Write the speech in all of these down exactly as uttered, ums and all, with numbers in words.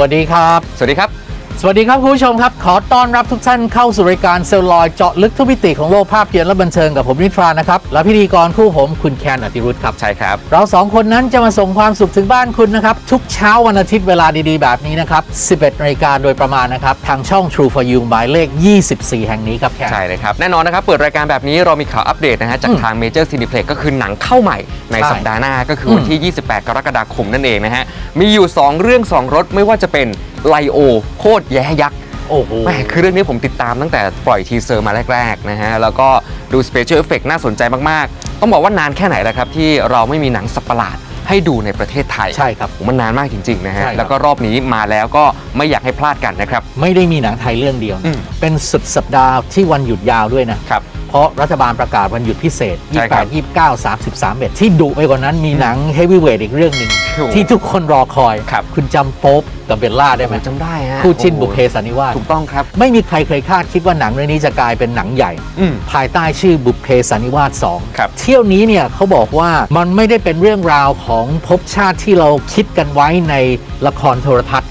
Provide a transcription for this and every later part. วัสดีครับสวัสดีครับสวัสดีครับคุณผู้ชมครับขอต้อนรับทุกท่านเข้าสู่รายการเซลลอยเจาะลึกทุกมิติของโลกภาพยนตร์และบันเทิงกับผมนิทรานะครับและพิธีกรคู่ผมคุณแคนอติรุธครับใช่ครับเราสองคนนั้นจะมาส่งความสุขถึงบ้านคุณนะครับทุกเช้าวันอาทิตย์เวลาดีๆแบบนี้นะครับสิบเอ็ดนาฬิกาโดยประมาณนะครับทางช่อง ทรู โฟร์ ยู หมายเลขยี่สิบสี่แห่งนี้ครับแคนใช่เลยครับแน่นอนนะครับเปิดรายการแบบนี้เรามีข่าวอัปเดตนะฮะจากทาง Major Cineplex ก็คือหนังเข้าใหม่ในสัปดาห์หน้าก็คือวันที่ยี่สิบแปดกรกฎาคมนั่นเองนะฮะมีอยู่สองเรื่องสองรสไม่ว่าจะเป็นไลโอโคตรแย่ยักษ์โอ้โหแม่คือเรื่องนี้ผมติดตามตั้งแต่ปล่อยทีเซอร์มาแรกๆนะฮะแล้วก็ดูสเปเชียลเอฟเฟกต์น่าสนใจมากๆต้องบอกว่านานแค่ไหนแล้วครับที่เราไม่มีหนังสัปประหลาดให้ดูในประเทศไทยใช่ครับมันนานมากจริงๆนะฮะแล้วก็รอบนี้มาแล้วก็ไม่อยากให้พลาดกันนะครับไม่ได้มีหนังไทยเรื่องเดียวเป็นสุดสัปดาห์ที่วันหยุดยาวด้วยนะครับเพราะรัฐบาลประกาศวันหยุดพิเศษ ยี่สิบแปด ยี่สิบเก้า สามสิบ สามสิบเอ็ด ที่ดุไปกว่านั้นมีหนังเฮฟวีเวทอีกเรื่องหนึ่งที่ทุกคนรอคอยคุณจำโป๊ปกับเบลล่าได้ไหมจำได้ฮะคู่จิ้นบุพเพสันนิวาสถูกต้องครับไม่มีใครเคยคาดคิดว่าหนังเรื่องนี้จะกลายเป็นหนังใหญ่ภายใต้ชื่อบุพเพสันนิวาส สองเที่ยวนี้เนี่ยเขาบอกว่ามันไม่ได้เป็นเรื่องราวของภพชาติที่เราคิดกันไว้ในละครโทรทัศน์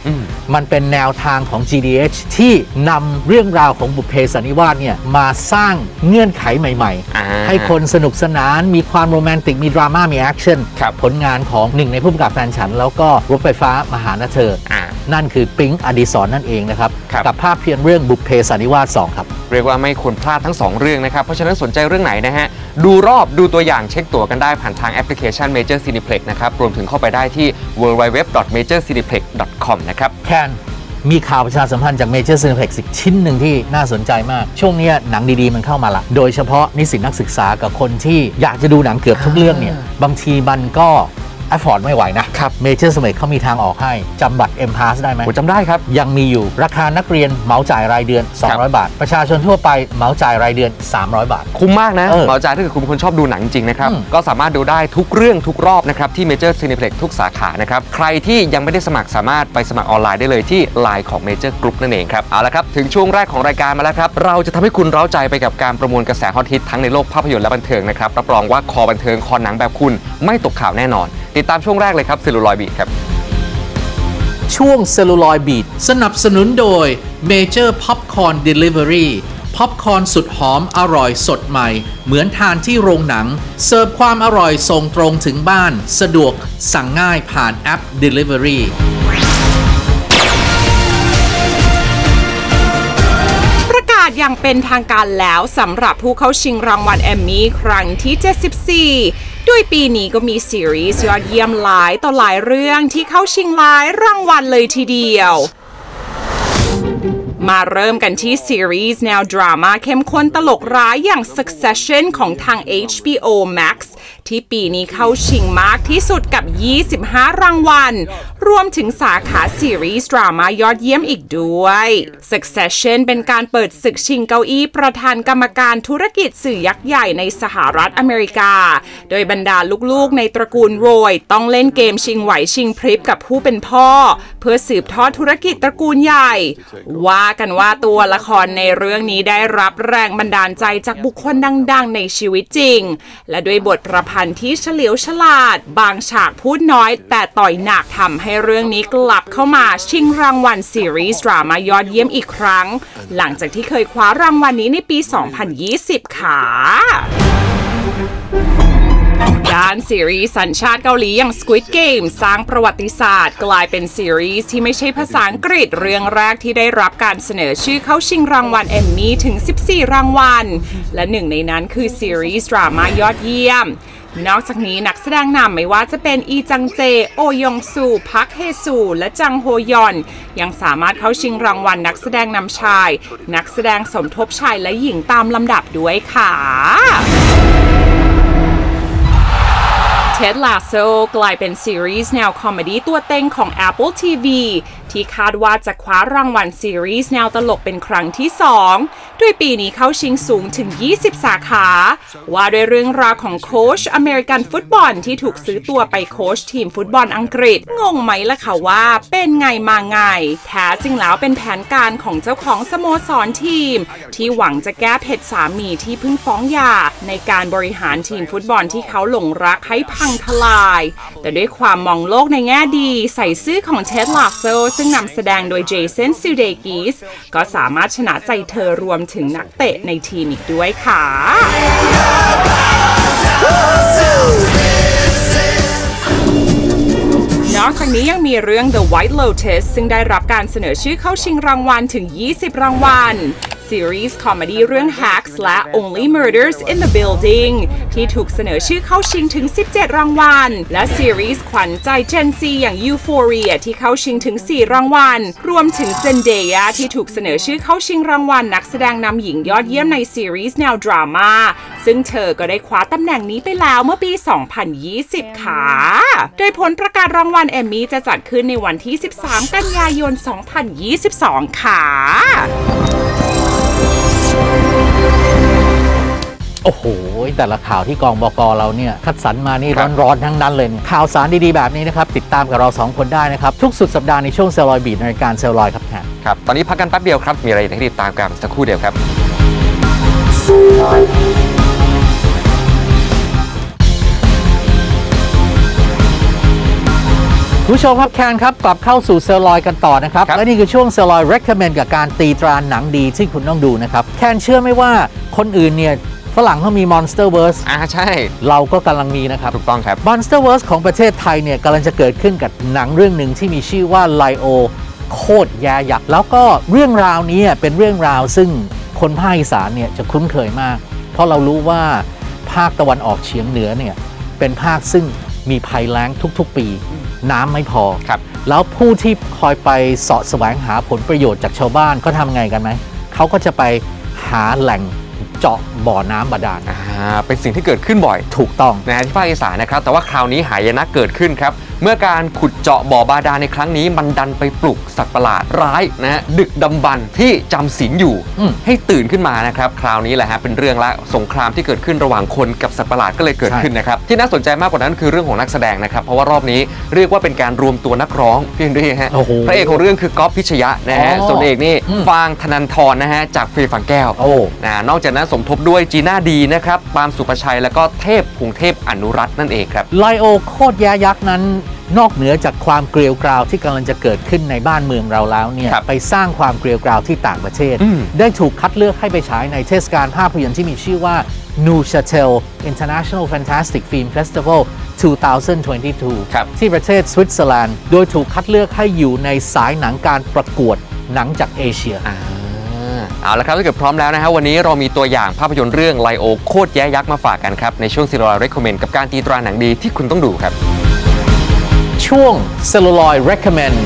มันเป็นแนวทางของ จี ดี เอช ที่นำเรื่องราวของบุพเพสันนิวาสเนี่ยมาสร้างเงื่อนไขใหม่ๆให้คนสนุกสนานมีความโรแมนติกมีดราม่ามีแอคชั่นผลงานของหนึ่งในผู้กำกับแฟนฉันแล้วก็รถไฟฟ้ามาหาเธอนั่นคือปิ๊งอดิศรนั่นเองนะครับกับภาพเพียงเรื่องบุพเพสันนิวาส สองครับเรียกว่าไม่ควรพลาดทั้งสองเรื่องนะครับเพราะฉะนั้นสนใจเรื่องไหนนะฮะดูรอบดูตัวอย่างเช็คตั๋วกันได้ผ่านทางแอปพลิเคชัน Major Cineplex นะครับรวมถึงเข้าไปได้ที่ ดับเบิลยู ดับเบิลยู ดับเบิลยู ดอท เมเจอร์ ซีนิเพล็กซ์ ดอท คอม นะครับแคนมีข่าวประชาสัมพันธ์จาก Major Cineplex อีกชิ้นหนึ่งที่น่าสนใจมากช่วงนี้หนังดีๆมันเข้ามาละโดยเฉพาะนิสิตนักศึกษากับคนที่อยากจะดูหนังเกือบทุกเรื่องเนี่ยบางทีมันก็แอฟฟอร์ดไม่ไหวนะครับเมเจอร์สมัยเขามีทางออกให้จำบัตรเอ็มพาสได้ไหมผมจำได้ครับยังมีอยู่ราคานักเรียนเหมาจ่ายรายเดือนสองร้อย บาทประชาชนทั่วไปเหมาจ่ายรายเดือนสามร้อย บาทคุ้มมากนะเหมาจ่ายถ้าเกิดคุณคนชอบดูหนังจริงนะครับก็สามารถดูได้ทุกเรื่องทุกรอบนะครับที่เมเจอร์ซีนิเพล็กซ์ทุกสาขานะครับใครที่ยังไม่ได้สมัครสามารถไปสมัครออนไลน์ได้เลยที่ไลน์ของเมเจอร์กรุ๊ปนั่นเองครับเอาละครับถึงช่วงแรกของรายการมาแล้วครับเราจะทำให้คุณเร้าใจไปกับการประมวลกระแสฮอตฮิตทั้งในโลกภาพยนตร์และบันเทิงนะครับรับรองว่าคอบันเทิงคอหนังแบบคุณไม่ตกข่าวแน่นอนติดตามช่วงแรกเลยครับเซลลูลอยด์บีทครับช่วงเซลลูลอยด์บีทสนับสนุนโดย Major Popcorn Delivery พ็อปคอร์นสุดหอมอร่อยสดใหม่เหมือนทานที่โรงหนังเสิร์ฟความอร่อยส่งตรงถึงบ้านสะดวกสั่งง่ายผ่านแอป Deliveryยังเป็นทางการแล้วสำหรับผู้เข้าชิงรางวัลแอมมี่ครั้งที่เจ็ดสิบสี่ด้วยปีนี้ก็มีซีรีส์ยอดเยี่ยมหลายต่อหลายเรื่องที่เข้าชิงหลายรางวัลเลยทีเดียวมาเริ่มกันที่ซีรีส์แนวดราม่าเข้มข้นตลกร้ายอย่าง Succession ของทาง เอช บี โอ แม็กซ์ ที่ปีนี้เข้าชิงมากที่สุดกับยี่สิบห้ารางวัลรวมถึงสาขาซีรีส์ดราม่ายอดเยี่ยมอีกด้วย Succession เป็นการเปิดศึกชิงเก้าอี้ประธานกรรมการธุรกิจสื่อยักษ์ใหญ่ในสหรัฐอเมริกาโดยบรรดาลูกๆในตระกูลโรยต้องเล่นเกมชิงไหวชิงพริบกับผู้เป็นพ่อเพื่อสืบทอดธุรกิจตระกูลใหญ่ว่ากันว่าตัวละครในเรื่องนี้ได้รับแรงบันดาลใจจากบุคคลดังๆในชีวิตจริงและด้วยบทประพันธ์ที่เฉลียวฉลาดบางฉากพูดน้อยแต่ต่อยหนักทำให้เรื่องนี้กลับเข้ามาชิงรางวัลซีรีส์ดรามายอดเยี่ยมอีกครั้งหลังจากที่เคยคว้ารางวัลนี้ในปี สองพันยี่สิบ ค่ะด้านซีรีส์สัญชาติเกาหลีอย่าง Squid Game สร้างประวัติศาสตร์กลายเป็นซีรีส์ที่ไม่ใช่ภาษาอังกฤษเรื่องแรกที่ได้รับการเสนอชื่อเข้าชิงรางวัลเอมมี่ถึงสิบสี่รางวัลและหนึ่งในนั้นคือซีรีส์ดรามายอดเยี่ยมนอกจากนี้นักแสดงนำไม่ว่าจะเป็นอีจังเจโอยองซูพักเฮซูและจังโฮยอนยังสามารถเข้าชิงรางวัลนักแสดงนำชายนักแสดงสมทบชายและหญิงตามลำดับด้วยค่ะ Ted Lasso กลายเป็นซีรีส์แนวคอมเมดี้ตัวเต็งของ Apple ที วี ที่คาดว่าจะคว้ารางวัลซีรีส์แนวตลกเป็นครั้งที่สองด้วยปีนี้เข้าชิงสูงถึงยี่สิบสาขาว่าด้วยเรื่องราวของโค้ชอเมริกันฟุตบอลที่ถูกซื้อตัวไปโค้ชทีมฟุตบอลอังกฤษงงไหมล่ะค่ะว่าเป็นไงมาไงแท้จริงแล้วเป็นแผนการของเจ้าของสโมสรทีมที่หวังจะแก้เผ็ดสามีที่เพิ่งฟ้องหย่าในการบริหารทีมฟุตบอลที่เขาหลงรักให้พัง งทลายแต่ด้วยความมองโลกในแง่ดีใส่ซื่อของ Ted Lasso ซึ่งนำแสดงโดยเจสันซูเดกิสก็สามารถชนะใจเธอรวมถึงนักเตะในทีมอีกด้วยค่ะนอกจากนี้ยังมีเรื่อง The White Lotus ซึ่งได้รับการเสนอชื่อเข้าชิงรางวัลถึงยี่สิบรางวัลซีรีส์คอมเมดี้เรื่อง Hacks และ Only Murders in the Building ที่ถูกเสนอชื่อเข้าชิงถึงสิบเจ็ดรางวัลและซีรีส์ขวัญใจ Gen Z อย่าง Euphoria ที่เข้าชิงถึงสี่รางวัลรวมถึง Zendaya ที่ถูกเสนอชื่อเข้าชิงรางวัลนักแสดงนำหญิงยอดเยี่ยมในซีรีส์แนวดราม่าซึ่งเธอก็ได้คว้าตำแหน่งนี้ไปแล้วเมื่อปี สองพันยี่สิบ ค่ะโดยผลประกาศรางวัลเอมมี่จะจัดขึ้นในวันที่สิบสามกันยายนสองพันยี่สิบสองค่ะโอ้โหแต่ละข่าวที่กองบกเราเนี่ยคัดสรรมานี่ร้อนๆทั้งนั้นเลยข่าวสารดีๆแบบนี้นะครับติดตามกับเราสองคนได้นะครับทุกสุดสัปดาห์ในช่วงเซลลอยบีดในรายการเซลลอยครับครับตอนนี้พักกันแป๊บเดียวครับมีอะไรให้ติดตามกันสักครู่เดียวครับผู้ชมครับแคนครับกลับเข้าสู่เซลลอยกันต่อนะครับและนี่คือช่วงเซลลอย recommend กับการตีตราหนังดีที่คุณต้องดูนะครับแคนเชื่อไม่ว่าคนอื่นเนี่ยฝรั่งเขามี Monsterverse อ่าใช่เราก็กำลังมีนะครับถูกต้องครับ Monsterverse ของประเทศไทยเนี่ยกำลังจะเกิดขึ้นกับหนังเรื่องหนึ่งที่มีชื่อว่า ไลโอ โคตรแย่ยักษ์แล้วก็เรื่องราวนี้เป็นเรื่องราวซึ่งคนภาคอีสานเนี่ยจะคุ้นเคยมากเพราะเรารู้ว่าภาคตะวันออกเฉียงเหนือเนี่ยเป็นภาคซึ่งมีภัยแล้งทุกๆปีน้ำไม่พอครับแล้วผู้ที่คอยไปเสาะแสวงหาผลประโยชน์จากชาวบ้านเขาทำไงกันไหมเขาก็จะไปหาแหล่งเจาะบ่อน้ำบาดาลเป็นสิ่งที่เกิดขึ้นบ่อยถูกต้องนะที่ภาคอีสานนะครับแต่ว่าคราวนี้หายนะเกิดขึ้นครับเมื่อการขุดเจาะบ่อบาดาลในครั้งนี้มันดันไปปลุกสัตว์ประหลาดร้ายนะดึกดำบรรพ์ที่จำศีลอยู่ให้ตื่นขึ้นมานะครับคราวนี้แหละฮะเป็นเรื่องละสงครามที่เกิดขึ้นระหว่างคนกับสัตว์ประหลาดก็เลยเกิดขึ้นนะครับที่น่าสนใจมากกว่านั้นคือเรื่องของนักแสดงนะครับเพราะว่ารอบนี้เรียกว่าเป็นการรวมตัวนักร้องเพียงด้วยฮะพระเอกของเรื่องคือก๊อฟพิชยะนะฮะส่วนเอกนี่ฟางธนันทรนะฮะจากเฟยฝังแก้วนอกจากนั้นสมทบด้วยจีน่าดีนะครับปามสุภชัยและก็เทพพงเทพอนุรัตน์นั่นเองครับไลโอโคตรยายักษ์นั้นนอกเหนือจากความเกลียวกราวที่กำลังจะเกิดขึ้นในบ้านเมืองเราแล้วเนี่ยไปสร้างความเกลียวกราวที่ต่างประเทศได้ถูกคัดเลือกให้ไปฉายในเทศกาลภาพยนตร์ที่มีชื่อว่า Neuchâtel International Fantastic Film Festival สองพันยี่สิบสอง ที่ประเทศสวิตเซอร์แลนด์โดยถูกคัดเลือกให้อยู่ในสายหนังการประกวดหนังจากเอเชียเอาละครับถ้าเกิดพร้อมแล้วนะฮะวันนี้เรามีตัวอย่างภาพยนตร์เรื่อง ไลโอ โคตรแย่ยักษ์มาฝากกันครับในช่วง CineRoy Recommend กับการตีตราหนังดีที่คุณต้องดูครับช่วง CineRoy Recommend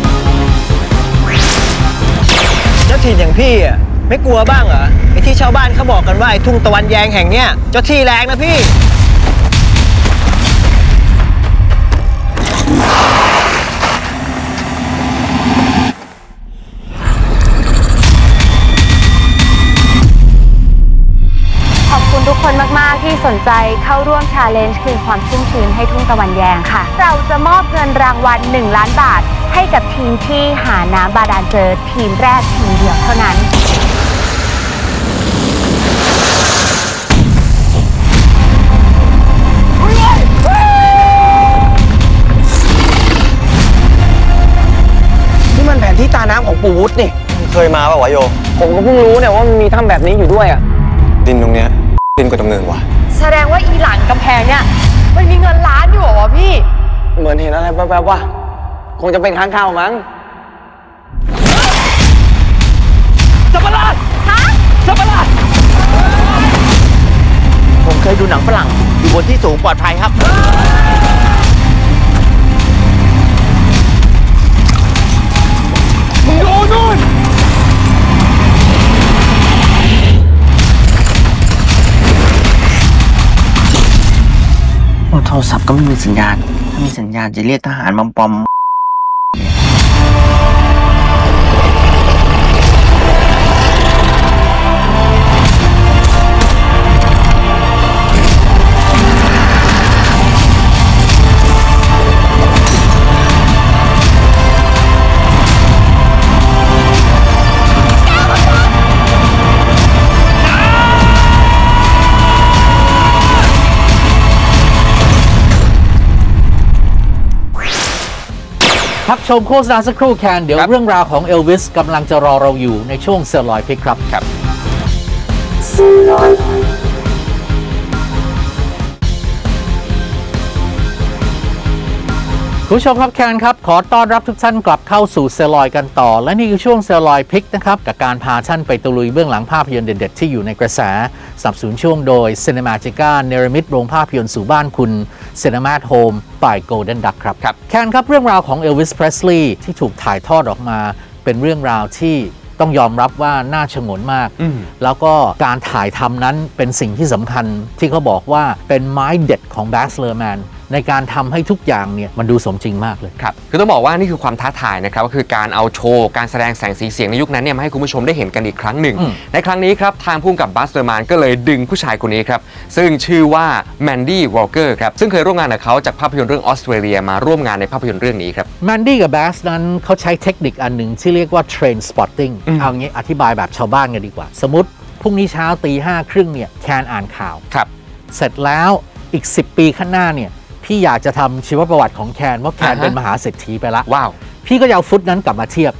เจ้าถิ่นอย่างพี่อ่ะไม่กลัวบ้างเหรอไอ้ที่ชาวบ้านเขาบอกกันว่าไอ้ทุ่งตะวันแยงแห่งเนี้ยเจ้าที่แรงนะพี่ที่สนใจเข้าร่วม Challenge คืนความชุ่มชื้นให้ทุ่งตะวันแยงค่ะเราจะมอบเงินรางวัลหนึ่งล้านบาทให้กับทีมที่หาน้ำบาดาลเจอทีมแรกทีมเดียวเท่านั้นนี่มันแผนที่ตาน้ำของปู่วุฒินี่เคยมาป่ะวะโยผมก็เพิ่งรู้เนี่ยว่ามันมีถ้ำแบบนี้อยู่ด้วยอ่ะดินตรงเนี้ยดินกว่าดำเนินว่ะแสดงว่าอีหลังกำแพงเนี่ยมันมีเงินล้านอยู่หรอพี่เหมือนเห็นอะไรแป๊บๆว่ะคงจะเป็นค้างคาวมั้งสัปหลาดฮะสัปหลาดผมเคยดูหนังฝรั่งอยู่บนที่สูงปลอดภัยครับมึงดูนู่นโทรศัพท์ก็ไม่มีสัญญาณถ้ามีสัญญาณจะเรียกทหารมัมปอม พักชมโฆษณาสักครู่แคนเดี๋ยวเรื่องราวของเอลวิสกำลังจะรอเราอยู่ในช่วงเซอร์ลอยพิกครับครับคุณผู้ชมครับแคนครับขอต้อนรับทุกท่านกลับเข้าสู่เซอร์ลอยกันต่อและนี่คือช่วงเซอร์ลอยพิกนะครับกับการพาท่านไปตะลุยเบื้องหลังภาพยนตร์เด็ดๆที่อยู่ในกระแสสนับสนุนช่วงโดย Cinematica เนรมิตโรงภาพยนตร์สู่บ้านคุณ Cinema Home by Golden Duck ครับครับแคนครับเรื่องราวของ Elvis Presley ที่ถูกถ่ายทอดออกมาเป็นเรื่องราวที่ต้องยอมรับว่าน่าชงนมากแล้วก็การถ่ายทำนั้นเป็นสิ่งที่สำคัญที่เขาบอกว่าเป็นไม้เด็ดของแบ็กสเลอร์แมนในการทำให้ทุกอย่างเนี่ยมันดูสมจริงมากเลยครับคือต้องบอกว่านี่คือความท้าทายนะครับก็คือการเอาโชว์การแสดงแสงสีเสียงในยุคนั้นเนี่ยมาให้คุณผู้ชมได้เห็นกันอีกครั้งหนึ่งในครั้งนี้ครับทางผู้กำกับบัสเตอร์แมนก็เลยดึงผู้ชายคนนี้ครับซึ่งชื่อว่าแมนดี้วอลเกอร์ครับซึ่งเคยร่วมงานกับเขาจากภาพยนตร์เรื่องออสเตรเลียมาร่วมงานในภาพยนตร์เรื่องนี้ครับแมนดี้กับบัสนั้นเขาใช้เทคนิคอันหนึ่งที่เรียกว่าเทรนสปอตติ้งเอางี้อธิบายแบบชาวบ้านกันดีกว่าสมมติพรุ่งนี้เช้าตีห้าครึ่งเนี่ยแคนอ่านข่าวครับเสร็จแล้วอีกสิบปีข้างหน้าเนี่ยพี่อยากจะทำชีวประวัติของแคนว่าแคนเป็นมหาเศรษฐีไปละว้าวพี่ก็จะเอาฟุตนั้นกลับมาเทียบ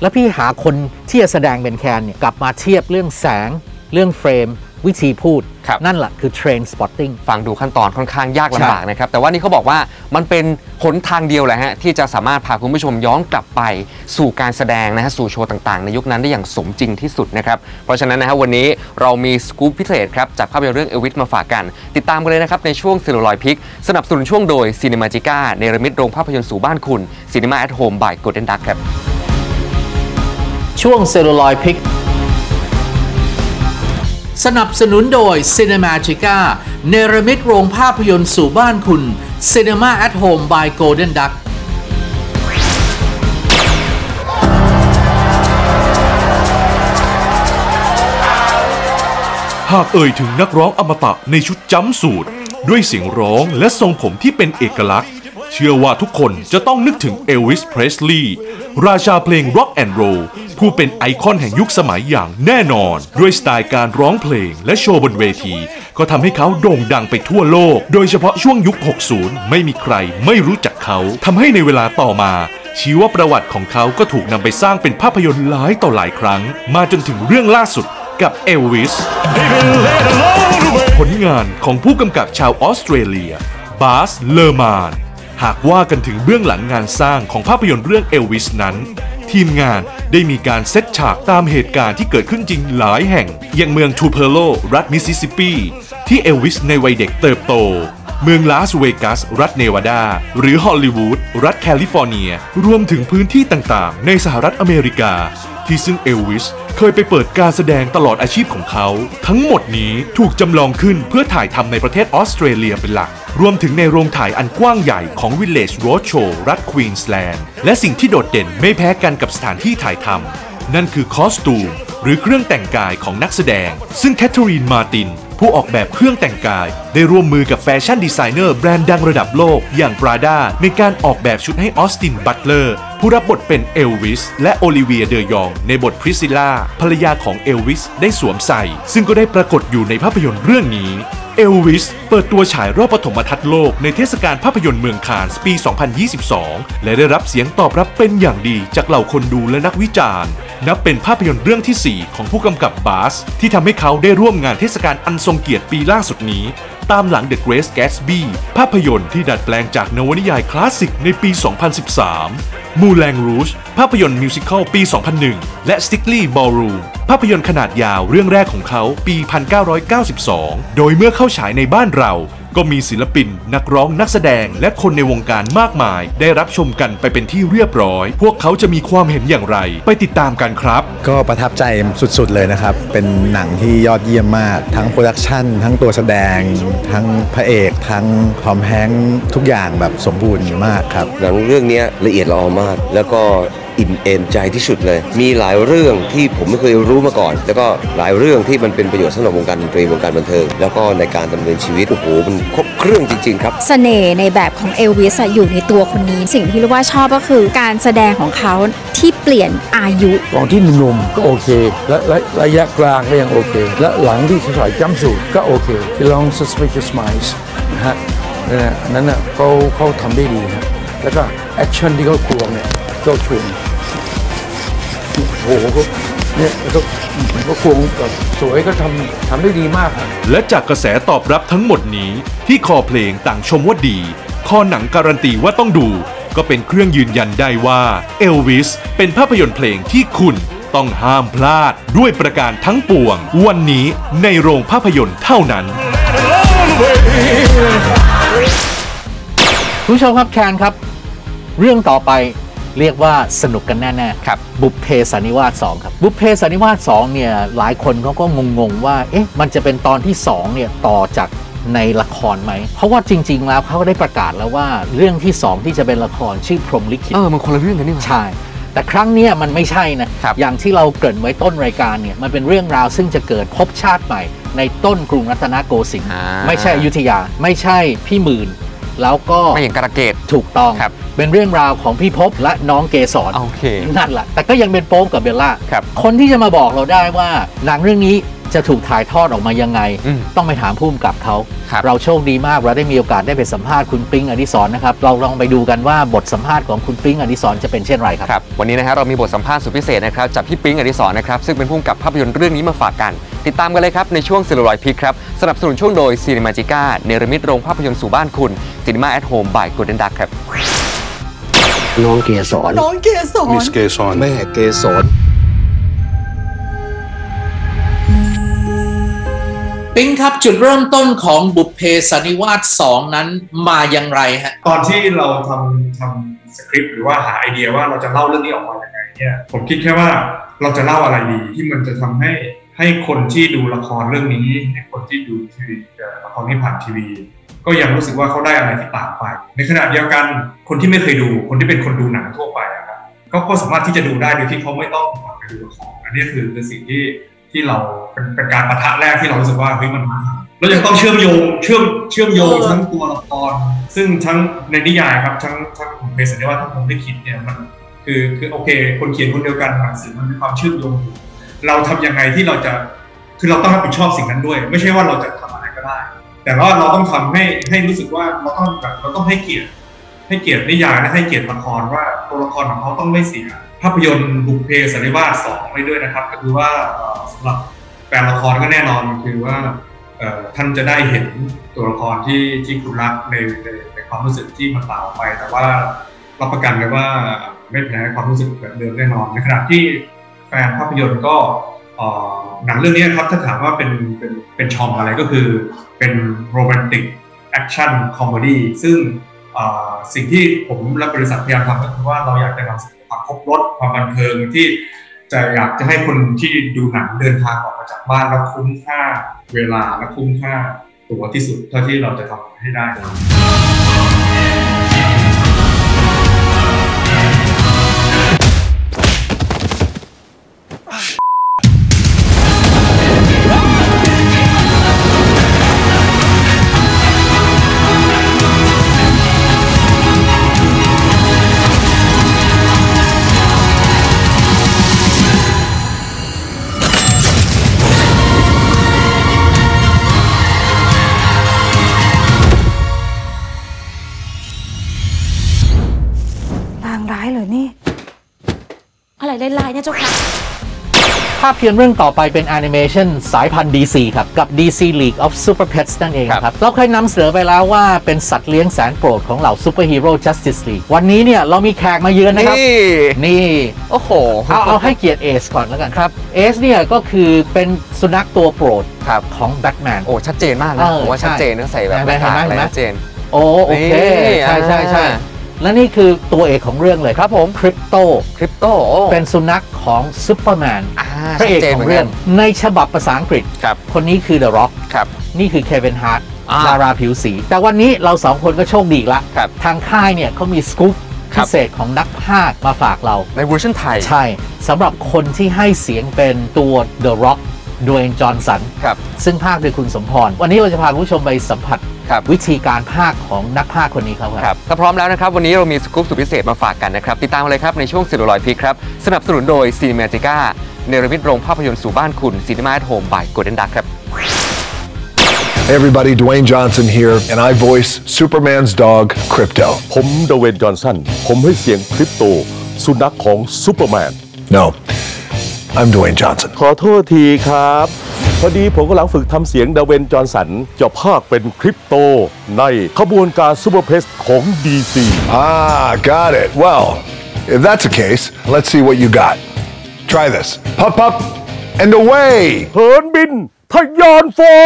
แล้วพี่หาคนที่จะแสดงเป็นแคนเนี่ยกลับมาเทียบเรื่องแสงเรื่องเฟรมวิธีพูดนั่นแหละคือ Train Spotting ฟังดูขั้นตอนค่อนข้างยากลำบากนะครับแต่ว่านี่เขาบอกว่ามันเป็นหนทางเดียวแหละฮะที่จะสามารถพาคุณผู้ชมย้อนกลับไปสู่การแสดงนะฮะสู่โชว์ต่างๆในยุคนั้นได้อย่างสมจริงที่สุดนะครับเพราะฉะนั้นนะฮะวันนี้เรามีสกู๊ปพิเศษครับจากภาพยนตร์เรื่องเอลวิสมาฝากกันติดตามกันเลยนะครับในช่วงซิลลอยพิกสนับสนุนช่วงโดย Cinematica เนรมิตโรงภาพยนตร์สู่บ้านคุณ Cinema at Home by Golden Duck ครับช่วงซิลลอยพิกสนับสนุนโดย Cinematica เนรมิตโรงภาพยนตร์สู่บ้านคุณ Cinema at Home by Golden Duck หากเอ่ยถึงนักร้องอมตะในชุดจั๊มป์สูทด้วยเสียงร้องและทรงผมที่เป็นเอกลักษณ์เชื่อว่าทุกคนจะต้องนึกถึงเอลวิส เพรสลีย์ราชาเพลงร็อกแอนด์โรลผู้เป็นไอคอนแห่งยุคสมัยอย่างแน่นอนด้วยสไตล์การร้องเพลงและโชว์บนเวทีก็ทำให้เขาโด่งดังไปทั่วโลกโดยเฉพาะช่วงยุคหกสิบไม่มีใครไม่รู้จักเขาทำให้ในเวลาต่อมาชีวประวัติของเขาก็ถูกนำไปสร้างเป็นภาพยนตร์หลายต่อหลายครั้งมาจนถึงเรื่องล่าสุดกับเอลวิสผลงานของผู้กำกับชาวออสเตรเลียบาส เลอร์มานหากว่ากันถึงเบื้องหลังงานสร้างของภาพยนตร์เรื่องเอลวิสนั้นทีมงานได้มีการเซตฉากตามเหตุการณ์ที่เกิดขึ้นจริงหลายแห่งอย่างเมืองทูเพโลรัฐมิสซิสซิปปีที่เอลวิสในวัยเด็กเติบโตเมืองลาสเวกัสรัฐเนวาดาหรือฮอลลีวูดรัฐแคลิฟอร์เนียรวมถึงพื้นที่ต่างๆในสหรัฐอเมริกาที่ซึ่งเอลวิสเคยไปเปิดการแสดงตลอดอาชีพของเขาทั้งหมดนี้ถูกจำลองขึ้นเพื่อถ่ายทำในประเทศออสเตรเลียเป็นหลักรวมถึงในโรงถ่ายอันกว้างใหญ่ของวิลเลจโรดโชว์รัฐควีนส์แลนด์และสิ่งที่โดดเด่นไม่แพ้กันกับสถานที่ถ่ายทำนั่นคือคอสตูมหรือเครื่องแต่งกายของนักแสดงซึ่งแคทเธอรีนมาร์ตินผู้ออกแบบเครื่องแต่งกายได้ร่วมมือกับแฟชั่นดีไซเนอร์แบรนด์ดังระดับโลกอย่าง Prada ในการออกแบบชุดให้ออสตินบัตเลอร์ผู้รับบทเป็นเอลวิสและโอลิเวียเดยองในบทพริซิลล่าภรรยาของเอลวิสได้สวมใส่ซึ่งก็ได้ปรากฏอยู่ในภาพยนตร์เรื่องนี้เอลวิสเปิดตัวฉายรอบปฐมทัศน์โลกในเทศกาลภาพยนตร์เมืองคานส์ปี สองพันยี่สิบสอง และได้รับเสียงตอบรับเป็นอย่างดีจากเหล่าคนดูและนักวิจารณ์นับเป็นภาพยนตร์เรื่องที่สี่ของผู้กำกับบาสที่ทำให้เขาได้ร่วมงานเทศกาลอันทรงเกียรติปีล่าสุดนี้ตามหลัง The Great Gatsby ภาพยนตร์ที่ดัดแปลงจากนวนิยายคลาสสิกในปี สองพันสิบสาม Moulin Rouge ภาพยนตร์มิวสิคัลปี สองพันหนึ่ง และ Strictly Ballroom ภาพยนตร์ขนาดยาวเรื่องแรกของเขาปี หนึ่งพันเก้าร้อยเก้าสิบสอง โดยเมื่อเข้าฉายในบ้านเราก็มีศิลปินนักร้องนักแสดงและคนในวงการมากมายได้รับชมกันไปเป็นที่เรียบร้อยพวกเขาจะมีความเห็นอย่างไรไปติดตามกันครับก็ประทับใจสุดๆเลยนะครับเป็นหนังที่ยอดเยี่ยมมากทั้งโปรดักชันทั้งตัวแสดงทั้งพระเอกทั้งทอมแฮงค์ทุกอย่างแบบสมบูรณ์มากครับหนังเรื่องนี้ละเอียดละออมากแล้วก็อิ่มเอมใจที่สุดเลยมีหลายเรื่องที่ผมไม่เคยรู้มาก่อนแล้วก็หลายเรื่องที่มันเป็นประโยชน์สำหรับวงการดนตรีวงการบันเทิงแล้วก็ในการดำเนินชีวิตโอ้โหมันครบเครื่องจริงๆครับเสน่ห์ในแบบของเอลวิสอยู่ในตัวคนนี้สิ่งที่รู้ว่าชอบก็คือการแสดงของเขาที่เปลี่ยนอายุตอนที่หนุ่มก็โอเคและระยะกลางก็ยังโอเคและหลังที่สายจ้ำสูตรก็โอเคไปลอง Suspicious Minds นะฮะนั่นน่ะเขาเขาทำได้ดีนะแล้วก็แอคชั่นที่เขาควงเนี่ย เจ้าชุนโอ้โหเนี่ยก็มันก็ควงกับสวยก็ทำทำได้ดีมากและจากกระแสตอบรับทั้งหมดนี้ที่คอเพลงต่างชมว่าดีคอหนังการันตีว่าต้องดูก็เป็นเครื่องยืนยันได้ว่าเอลวิสเป็นภาพยนตร์เพลงที่คุณต้องห้ามพลาดด้วยประการทั้งปวงวันนี้ในโรงภาพยนตร์เท่านั้นผู้ชมครับแคนครับเรื่องต่อไปเรียกว่าสนุกกันแน่ๆครับบุพเพสันนิวาสสองครับบุพเพสันนิวาสสองเนี่ยหลายคนเขาก็งงๆว่าเอ๊ะมันจะเป็นตอนที่สองเนี่ยต่อจากในละครไหมเพราะว่าจริงๆแล้วเขาก็ได้ประกาศแล้วว่าเรื่องที่สองที่จะเป็นละครชื่อพรหมลิขิตเออมันคนละเรื่องกันนี่ใช่แต่ครั้งนี้มันไม่ใช่นะอย่างที่เราเกริ่นไว้ต้นรายการเนี่ยมันเป็นเรื่องราวซึ่งจะเกิดพบชาติใหม่ในต้นกรุงรัตนโกสินทร์ไม่ใช่อยุธยาไม่ใช่พี่หมื่นแล้วก็ไม่อย่างกระเกตถูกต้องเป็นเรื่องราวของพี่พบและน้องเกศร okay. นั่นแหละแต่ก็ยังเป็นโป๊งกับเบลล่า ค, คนที่จะมาบอกเราได้ว่าหนังเรื่องนี้จะถูกถ่ายทอดออกมายังไงต้องไปถามผู้กำกับเขาเราโชคดีมากเราได้มีโอกาสได้ไปสัมภาษณ์คุณปิ๊งอดิศรนะครับเราลองไปดูกันว่าบทสัมภาษณ์ของคุณปิ๊งอดิศรจะเป็นเช่นไรครับ วันนี้นะฮะเรามีบทสัมภาษณ์สุดพิเศษนะครับจากพี่ปิ๊งอดิศรนะครับซึ่งเป็นผู้กำกับภาพยนตร์เรื่องนี้มาฝากกันติดตามกันเลยครับในช่วงCineRoy Pickครับสนับสนุนช่วงโดยซีนิมาจิก้าเนรมิตโรงภาพยนตร์สู่บ้านคุณซีนิมาแอทโฮมบายโกลเด้นดักครับน้องเกศรน้องเกศรมิสเกศรแม่เกศรปิ๊งครับจุดเริ่มต้นของบุพเพสันนิวาสสองนั้นมาอย่างไรฮะตอนที่เราทำทำสคริปต์หรือว่าหาไอเดียว่าเราจะเล่าเรื่องนี้ออกมาอย่างไรเนี่ยผมคิดแค่ว่าเราจะเล่าอะไรดีที่มันจะทำให้ให้คนที่ดูละครเรื่องนี้ให้คนที่ดูทีวีละครที่ผ่านทีวีก็ยังรู้สึกว่าเขาได้อะไรที่ต่างไปในขณะเดียวกันคนที่ไม่เคยดูคนที่เป็นคนดูหนังทั่วไปนะครับเขาก็สามารถที่จะดูได้โดยที่เขาไม่ต้องไปดูละครอันนี้คือเป็นสิ่งที่ที่เราเป็นเป็นการปะทะแรกที่เรารู้สึกว่าเฮ้ยมันมาเรายังต้องเชื่อมโยงเชื่อมเชื่อมโยงทั้งตัวละครซึ่งทั้งในนิยายครับทั้งทั้งผมเป็นสัญญาว่าทั้งผมได้คิดเนี่ยมันคือคือโอเคคนเขียนคนเดียวกันหนังสือมันมีความเชื่อมโยงเราทำยังไงที่เราจะคือเราต้องรับผิดชอบสิ่งนั้นด้วยไม่ใช่ว่าเราจะทำอะไรก็ได้แต่ว่าเราต้องทำให้ให้รู้สึกว่าเราต้องแบบเราต้องให้เกียรติให้เกียรตินิยายและให้เกียรติละครว่าตัวละครของเขาต้องไม่เสียภาพยนตร์บุพเพสันนิวาสสองไปด้วยนะครับก็คือว่าสำหรับแฟนละครก็แน่นอนคือว่าท่านจะได้เห็นตัวละครที่ที่คุณรักในในความรู้สึกที่มันต่างออกไปแต่ว่ารับประกันเลยว่าไม่แพ้ความรู้สึกแบบเดิมแน่นอนในขณะที่แฟนภาพยนตร์ก็หนังเรื่องนี้ครับถ้าถามว่าเป็นเป็นเป็นชอมอะไรก็คือเป็นโรแมนติกแอคชั่นคอมเมดี้ซึ่งสิ่งที่ผมและบริษัทพยายามทำก็คือว่าเราอยากจะนำความครบรสความบันเทิงที่จะอยากจะให้คนที่ดูหนังเดินทางออกมาจากบ้านแล้วคุ้มค่าเวลาและคุ้มค่าตัวที่สุดเท่าที่เราจะทำให้ได้เจ้าค่ะภาพยนตร์เรื่องต่อไปเป็นแอนิเมชันสายพันธุ์ ดี ซี ครับกับ ดี ซี League of Super Pets นั่นเองครับเราเคยนำเสนอไปแล้วว่าเป็นสัตว์เลี้ยงแสนโปรดของเหล่าซูเปอร์ฮีโร่ Justice League วันนี้เนี่ยเรามีแขกมาเยือนนะครับนี่นี่โอ้โหเอาเอาให้เกียรติเอซก่อนแล้วกันครับเอซเนี่ยก็คือเป็นสุนัขตัวโปรดของแบทแมนโอ้ชัดเจนมากนะผมว่าชัดเจนนะใส่แบบแบทแมนชัดเจนโอ้โอเคใช่ใช่ใช่และนี่คือตัวเอกของเรื่องเลยครับผมคริปโตคริปโตเป็นสุนัขของซูเปอร์แมนพระเอกของเรื่องในฉบับภาษาอังกฤษคนนี้คือเดอะร็อกนี่คือเควินฮาร์ทดาราผิวสีแต่วันนี้เราสองคนก็โชคดีละทางค่ายเนี่ยเขามีสกู๊ปพิเศษของนักพากย์มาฝากเราในเวอร์ชันไทยใช่สำหรับคนที่ให้เสียงเป็นตัวเดอะร็อกโดยจอห์นสันซึ่งพากย์โดยคุณสมพรวันนี้เราจะพาผู้ชมไปสัมผัสวิธีการพากย์ของนักพากย์คนนี้ครับครับถ้าพร้อมแล้วนะครับวันนี้เรามีสกู๊ปสุดพิเศษมาฝากกันนะครับติดตามเลยครับในช่วงCineRoy Pickครับสนับสนุนโดยซีนิมาจิก้าเนรมิตโรงภาพยนตร์สู่บ้านคุณ Cinema at Home by Golden Duck ครับ Everybody Dwayne Johnson here and I voice Superman's dog Crypto ผมดเวย์น จอห์นสันผมให้เสียงคริปโต สุนัขของซูเปอร์แมน No I'm Dwayne Johnson ขอโทษทีครับพอดีผมกำลังฝึกทำเสียงดาเวนจอห์นสันจะพากเป็นคริปโตในขบวนการซูเปอร์เพสของ ดี ซี Ah got it well if that's the case let's see what you got try this pop up and away เหินบินทะยานฟ้า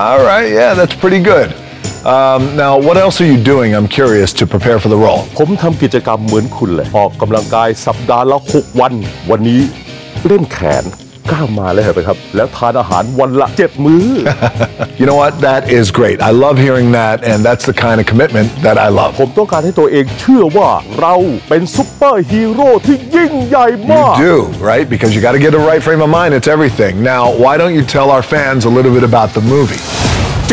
All right yeah that's pretty good Um, now, what else are you doing? I'm curious to prepare for the role. ผมทำกิจกรรมเหมือนคุณเลยออกกำลังกายสัปดาห์ละหกวันวันนี้เล่นแขนก้าวมาแล้วเหรอครับแล้วทานอาหารวันละเจ็ดมื้อ You know what? That is great. I love hearing that, and that's the kind of commitment that I love. ผมต้องการให้ตัวเองเชื่อว่าเราเป็นซุปเปอร์ฮีโร่ที่ยิ่งใหญ่มาก You do, right? Because you got to get the right frame of mind. It's everything. Now, why don't you tell our fans a little bit about the movie?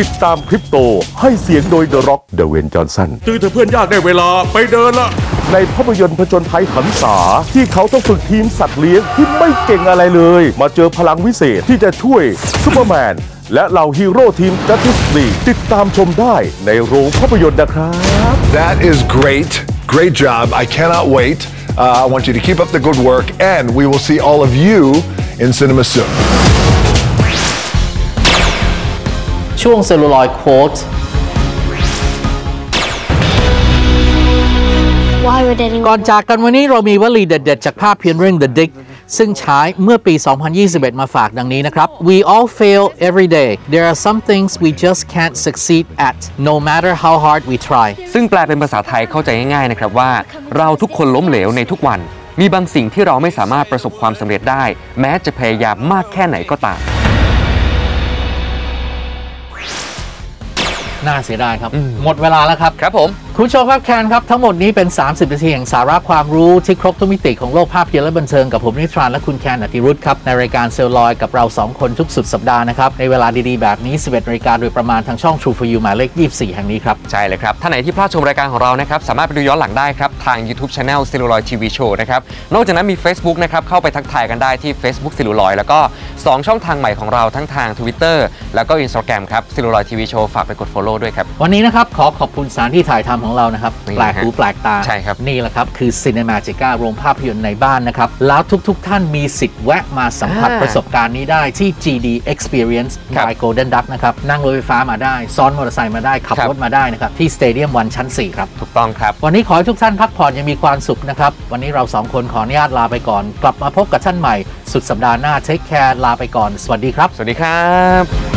ติดตามคริปโตให้เสียงโดยเดอะร็อกเดอะเวนจอห์นสันตื่นเถอะเพื่อนยากได้เวลาไปเดินละในภาพยนตร์ผจญภัยหันษาที่เขาต้องฝึกทีมสัตว์เลี้ยงที่ไม่เก่งอะไรเลยมาเจอพลังวิเศษที่จะช่วยซูเปอร์แมนและเหล่าฮีโร่ทีมจัสติสลีกติดตามชมได้ในโรงภาพยนตร์นะครับ That is great great job I cannot wait uh, I want you to keep up the good work and we will see all of you in cinema soonช่วงเซลลูลอยด์โค้ด ก่อนจากกันวันนี้เรามีวลีเด็ดๆจากภาพยนตร์เรื่อง The Dig ซึ่งใช้เมื่อปี สองพันยี่สิบเอ็ด มาฝากดังนี้นะครับ We all fail every day. There are some things we just can't succeed at, no matter how hard we try. ซึ่งแปลเป็นภาษาไทยเข้าใจง่ายๆนะครับว่าเราทุกคนล้มเหลวในทุกวันมีบางสิ่งที่เราไม่สามารถประสบความสำเร็จได้แม้จะพยายามมากแค่ไหนก็ตามน่าเสียดายครับหมดเวลาแล้วครับครับผมคุณผู้ชมครับแคนครับทั้งหมดนี้เป็นสามสิบนาทีแห่งสาระความรู้ที่ครบทุกมิติของโลกภาพยนตร์และบันเทิงกับผมนิทรานและคุณแคนอติรุธครับในรายการเซลลอยกับเราสองคนทุกสุดสัปดาห์นะครับในเวลาดีๆแบบนี้ สิบเอ็ด นาฬิกาโดยประมาณทางช่อง ทรู โฟร์ ยู หมายเลขยี่สิบสี่แห่งนี้ครับใช่เลยครับท่านไหนที่พลาดชมรายการของเรานะครับสามารถไปดูย้อนหลังได้ครับทาง YouTube Channel CineRoy ที วี Show นะครับนอกจากนั้นมี Facebook นะครับเข้าไปทักทายกันได้ที่ Facebook CineRoy แล้วก็สองช่องทางใหม่ของเราทั้งทาง Twitter แล้วก็ Instagram ครับ CineRoy ที วี Show ฝากไปกด follow ด้วยครับวันนี้นะครับขอขอบคุณสถานที่ถ่ายทำของเรานะครับแปลกหูแปลกตาใช่ครับนี่แหละครับคือ Cinemagica โรงภาพยนตร์ในบ้านนะครับแล้วทุกๆ ท่านมีสิทธิ์แวะมาสัมผัสประสบการณ์นี้ได้ที่ จี ดี Experience by Golden Duck นะครับนั่งรถไฟฟ้ามาได้ซ้อนมอเตอร์ไซค์มาได้ขับรถมาได้นะครับที่ Stadium One ชั้นสี่ครับถูกต้องครับวันนี้ขอให้ทุกท่านพักผ่อนยังมีความสุขนะครับวันนี้เราสองคนขออนุญาตลาไปก่อนกลับมาพบกับท่านใหม่สุดสัปดาห์หน้าเทคแคร์ลาไปก่อนสวัสดีครับสวัสดีครับ